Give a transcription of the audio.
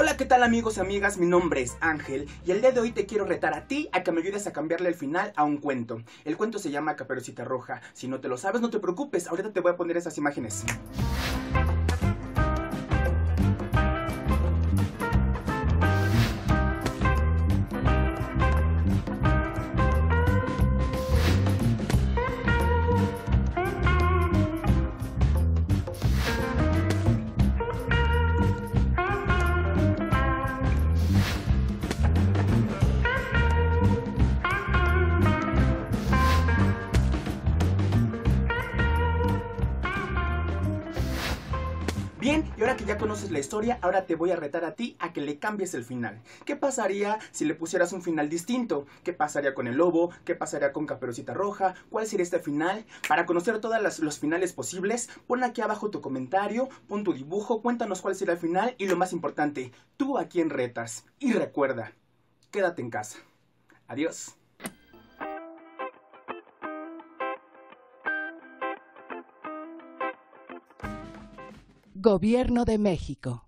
Hola, ¿qué tal amigos y amigas? Mi nombre es Ángel y el día de hoy te quiero retar a ti a que me ayudes a cambiarle el final a un cuento. El cuento se llama Caperucita Roja. Si no te lo sabes, no te preocupes, ahorita te voy a poner esas imágenes. Bien, y ahora que ya conoces la historia, ahora te voy a retar a ti a que le cambies el final. ¿Qué pasaría si le pusieras un final distinto? ¿Qué pasaría con el lobo? ¿Qué pasaría con Caperucita Roja? ¿Cuál sería este final? Para conocer todos los finales posibles, pon aquí abajo tu comentario, pon tu dibujo, cuéntanos cuál será el final y lo más importante, ¿tú a quién retas? Y recuerda, quédate en casa. Adiós. Gobierno de México.